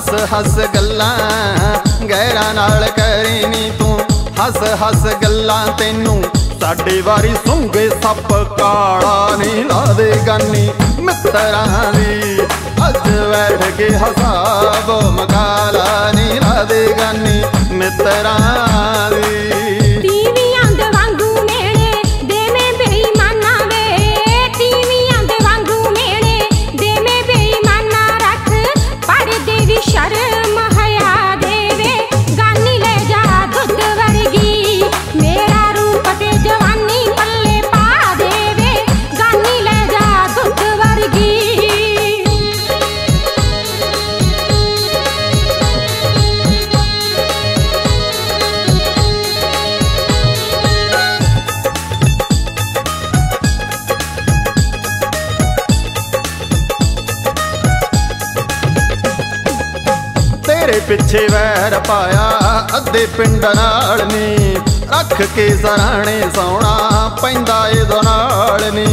हस हस गल्ला गैरा नाल करे नी तू हस हस गल्ला तेनू साढ़े वारी सूंगे सप काला नी ला दे गानी मित्तरा दी अज बैठ के हसाब मकाला नी ला दे गानी मित्तरा दी पिछे वैर पाया अद्धे पिंड नाल नी रख के सराहणे सौना पैंदा इदो नाल नी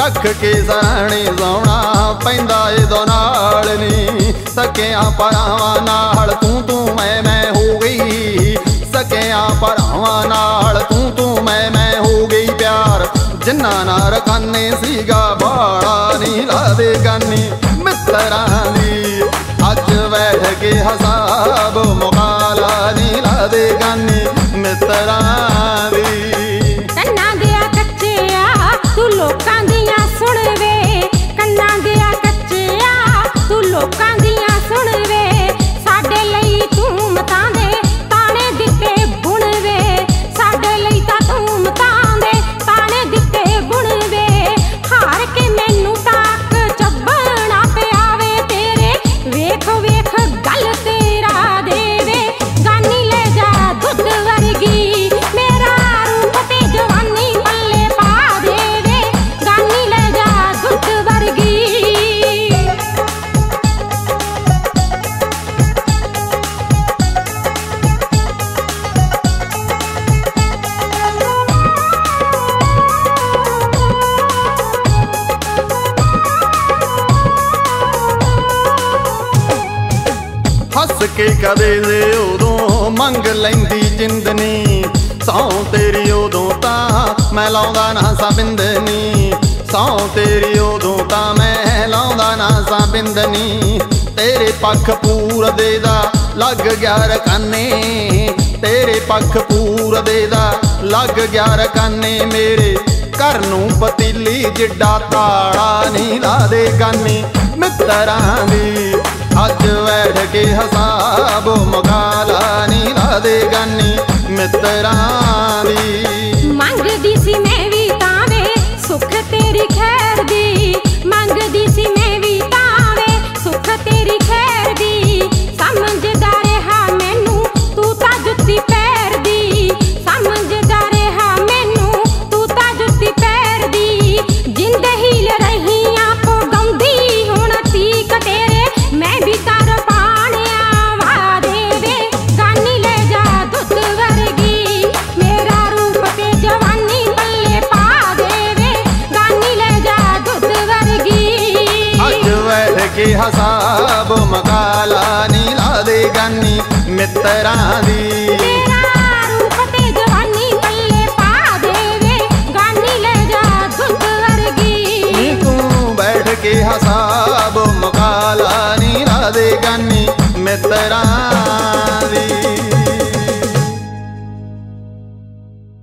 रख के सराहणे सौना पैंदा इदो नाल नी सकिया भरावां नाल तू तू मैं हो गई सकिया भरावां नाल तू मैं हो गई प्यार जिन्ना नार खाने सीगा बाड़ा नी ला दे गानी मित्तरा दी अज बैठ के हसाब मुकाला नी ला दे गानी मित्तरा दी कन्ना दिया कच्चिया तू लोकां दिया सुन वे कन्ना दिया कच्चिया तू लोकां दिया सुन वे साडे लई तू मतां दे ताने दिते बुण वे साडे लई तां तू मतां दे ताने दिते बुण वे हार के मैनू ताक चबना पिया वे तेरे वेख वेख गल तेरा देवे गानी ले जा दुध वर्गी मेरा रूप ते जवानी पल्ले पा देवे गानी ले जा दुध वर्गी हस के कदे दे उदों मंग लैंदी जिंदनी सौ तेरी उदों तां मैं लाउंदा ना सा बिंदनी सौ तेरी उदों तां मैं लाउंदा ना सा बिंदनी तेरे पक्ख पूर देदा लग गया रखाने तेरे पक्ख पूर देदा लग गया रखाने मेरे घर नूं पतीली जिड्डा ताड़ा नहीं ला दे गानी मित्तरा दी अज बैठ के हसाब मुकाला नी ला दे गानी मित्तरा दी मंगदी सी मैं वी तावे सुख तेरी खैर दी मंगदी सी मैं वी तावे सुख तेरी खैर दी समझदा रहा मैनू तू तां जुत्ती पैर दी समझदा रहा मैनू तू तां जुत्ती पैर दी जिंद हिल रही आपो गंदी हुण तीक तेरे मैं भी तार पाने आवा देवे गानी ले जा दुध वर्गी मेरा रूप ते जवानी पल्ले पा देवे गानी ले जा दुध वर्गी अज बैठ के हसाब मकाला नी ला दे गानी मित्तरा दी मेरा रूप ते जवानी पल्ले पा देवे गानी ले जा दुध वर्गी नी तू बैठ के हसाब मुकाला नी ला दे गानी मित्तरा।